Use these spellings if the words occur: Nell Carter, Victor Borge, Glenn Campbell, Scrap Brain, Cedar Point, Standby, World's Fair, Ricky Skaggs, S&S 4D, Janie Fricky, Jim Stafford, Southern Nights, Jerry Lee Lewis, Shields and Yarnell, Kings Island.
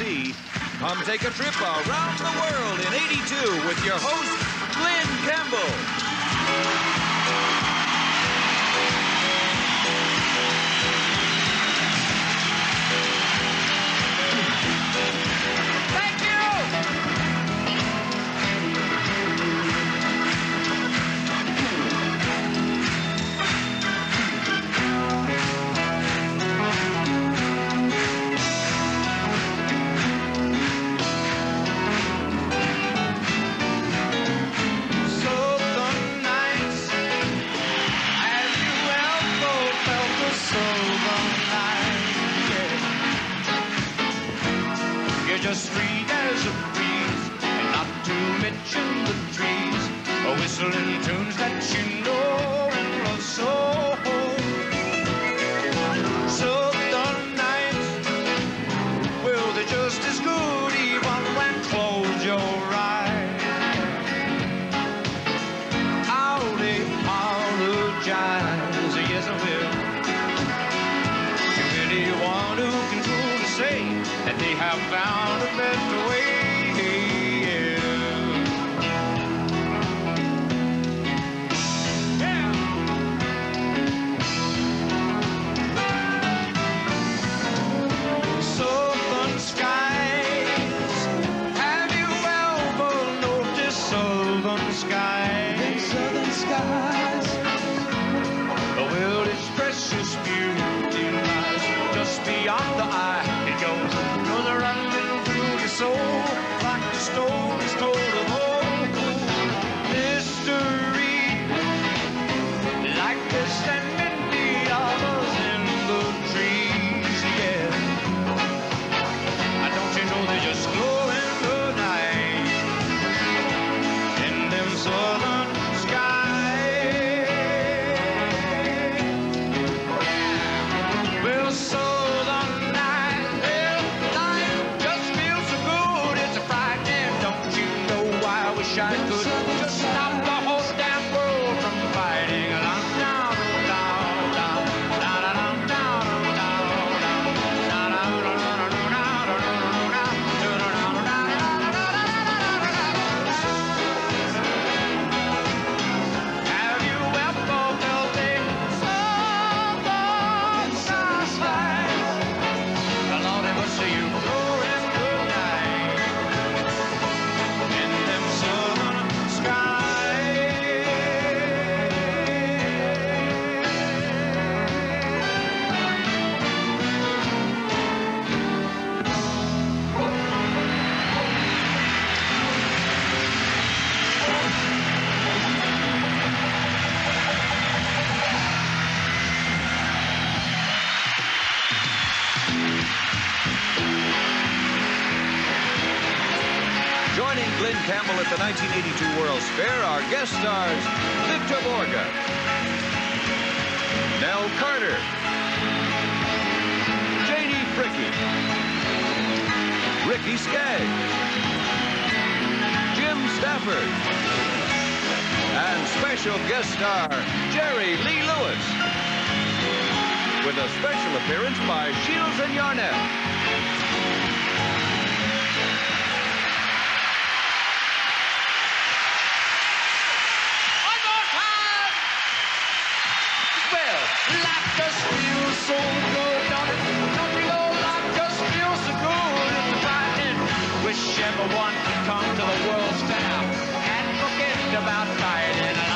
sea. Come take a trip around the world in 82 with your host, Glenn Campbell. Just free as a breeze, and not to mention the trees, a whistling tunes that you know and love so. Southern nights, well, they're just as good even when close your eyes. I'll apologize, yes I will, to anyone who can truly say that they have found at the 1982 World's Fair, our guest stars Victor Borge, Nell Carter, Janie Fricky, Ricky Skaggs, Jim Stafford, and special guest star Jerry Lee Lewis, with a special appearance by Shields and Yarnell. Life just feels so good, don't you know? Life just feels so good, it's frightening. Wish everyone could come to the World's Fair and forget about fighting.